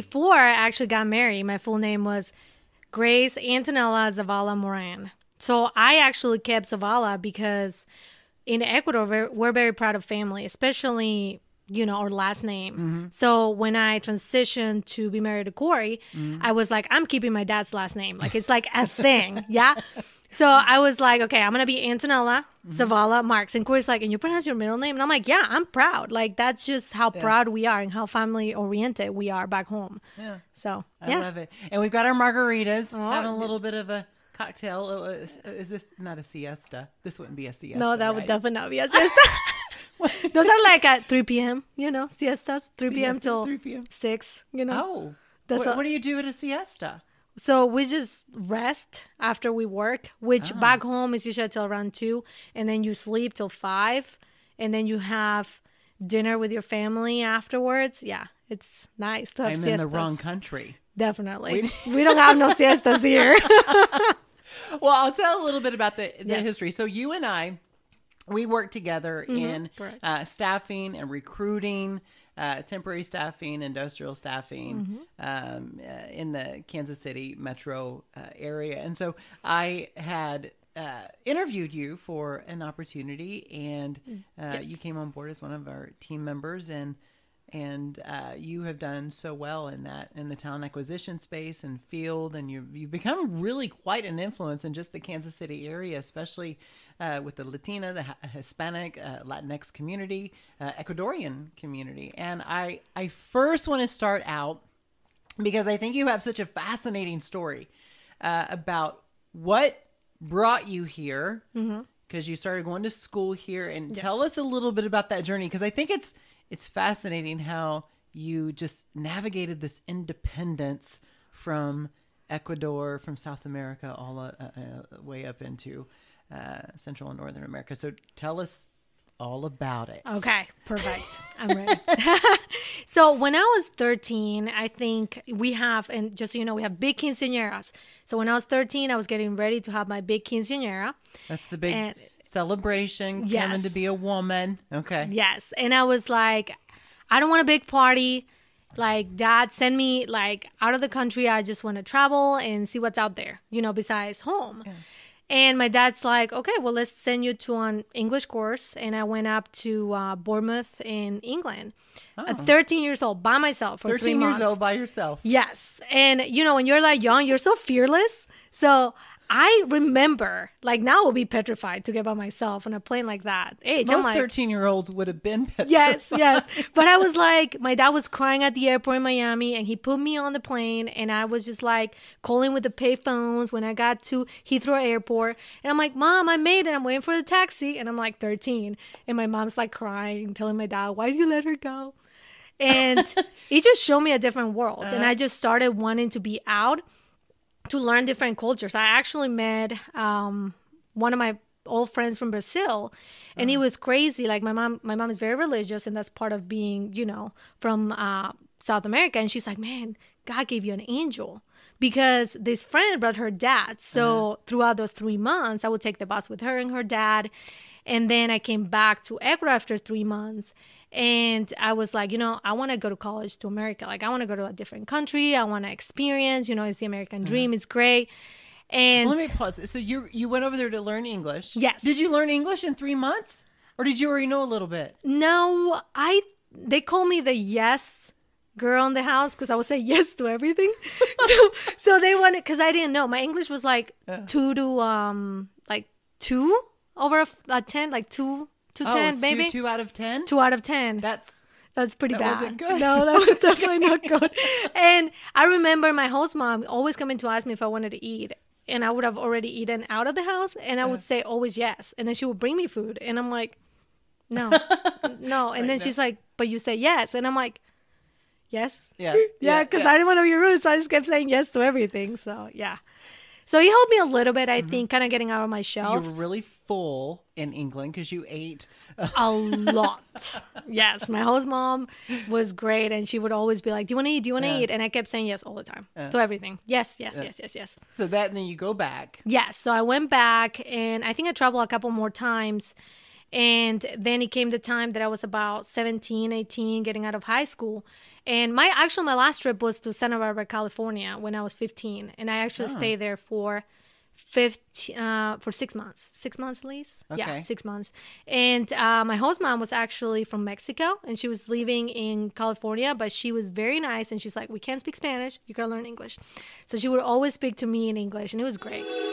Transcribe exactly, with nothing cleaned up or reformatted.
before I actually got married, my full name was Grace Antonella Zavala Moran. So I actually kept Zavala because in Ecuador, we're very proud of family, especially, you know, our last name. Mm-hmm. So when I transitioned to be married to Corey, mm-hmm. I was like, I'm keeping my dad's last name. Like, it's like a thing. Yeah. So I was like, okay, I'm going to be Antonella, mm-hmm. Zavala, Marks. And Corey's like, and you pronounce your middle name? And I'm like, yeah, I'm proud. Like, that's just how yeah. proud we are and how family oriented we are back home. Yeah. So, I yeah. love it. And we've got our margaritas. Oh, having a little bit of a cocktail. Is, is this not a siesta? This wouldn't be a siesta. No, that right? would definitely not be a siesta. Those are like at three p m, you know, siestas, three p m till six, you know. Oh, that's what, a, what do you do at a siesta? So we just rest after we work, which oh. back home is usually till around two, and then you sleep till five, and then you have dinner with your family afterwards. Yeah, it's nice to have I'm siestas. I'm in the wrong country. Definitely. We, we don't have no siestas here. Well, I'll tell a little bit about the, the yes. history. So you and I, we worked together mm-hmm. in uh, staffing and recruiting, uh, temporary staffing, industrial staffing mm-hmm. um, uh, in the Kansas City metro uh, area. And so I had uh, interviewed you for an opportunity, and uh, yes. you came on board as one of our team members, and And uh, you have done so well in that, in the talent acquisition space and field, and you've, you've become really quite an influence in just the Kansas City area, especially uh, with the Latina, the Hispanic, uh, Latinx community, uh, Ecuadorian community. And I, I first want to start out because I think you have such a fascinating story uh, about what brought you here, because mm-hmm. you started going to school here. And yes. tell us a little bit about that journey, because I think it's It's fascinating how you just navigated this independence from Ecuador, from South America, all uh, uh, way up into uh, Central and Northern America. So tell us all about it. Okay, perfect. I'm ready. So when I was thirteen, I think we have, and just so you know, we have big quinceañeras. So when I was thirteen, I was getting ready to have my big quinceañera. That's the big... And celebration, yes. coming to be a woman. Okay. Yes. And I was like, I don't want a big party. Like, Dad, send me like out of the country. I just want to travel and see what's out there, you know, besides home. Yeah. And my dad's like, okay, well, let's send you to an English course. And I went up to uh, Bournemouth in England oh. at thirteen years old by myself for three months. thirteen years old by yourself. Yes. And, you know, when you're like young, you're so fearless. So I remember, like, now I would be petrified to get by myself on a plane like that. Hey, most like, thirteen-year-olds would have been petrified. Yes, yes. But I was like, my dad was crying at the airport in Miami, and he put me on the plane, and I was just, like, calling with the pay phones when I got to Heathrow Airport. And I'm like, Mom, I made it. I'm waiting for the taxi. And I'm, like, thirteen. And my mom's, like, crying, telling my dad, why did you let her go? And it just showed me a different world. Uh-huh. And I just started wanting to be out, to learn different cultures. I actually met um, one of my old friends from Brazil, and he was crazy. Like, my mom, my mom is very religious, and that's part of being, you know, from uh, South America. And she's like, man, God gave you an angel, because this friend brought her dad. So uh-huh. throughout those three months, I would take the bus with her and her dad. And then I came back to Ecuador after three months. And I was like, you know, I want to go to college to America. Like, I want to go to a different country. I want to experience, you know, it's the American dream. Mm-hmm. It's great. And well, let me pause. So you you went over there to learn English. Yes. Did you learn English in three months? Or did you already know a little bit? No, I, they call me the yes girl in the house, because I would say yes to everything. so, so they wanted, because I didn't know. My English was like uh. two to, um, like two over a, a ten, like two. To oh, ten, maybe two, two out of ten. Two out of ten. That's that's pretty that bad. Wasn't good. No, that was definitely not good. And I remember my host mom always coming to ask me if I wanted to eat, and I would have already eaten out of the house, and I would uh, say always yes, and then she would bring me food, and I'm like, no, no, and right then there. She's like, but you say yes, and I'm like, yes, yeah, yeah, because yeah, yeah. I didn't want to be rude, so I just kept saying yes to everything. So yeah. So he helped me a little bit, I mm-hmm. think, kind of getting out of my shelf. So you were really full in England because you ate a lot. Yes. My host mom was great, and she would always be like, do you want to eat? Do you want to yeah. eat? And I kept saying yes all the time yeah. to everything. Yes, yes, yeah. yes, yes, yes. So that, and then you go back. Yes. So I went back, and I think I traveled a couple more times. And then it came the time that I was about seventeen, eighteen, getting out of high school. And my actually my last trip was to Santa Barbara, California, when I was fifteen. And I actually oh. stayed there for fifteen, uh, for six months. Six months, at least? Okay. Yeah, six months. And uh, my host mom was actually from Mexico, and she was living in California, but she was very nice. And she's like, we can't speak Spanish. You gotta learn English. So she would always speak to me in English, and it was great.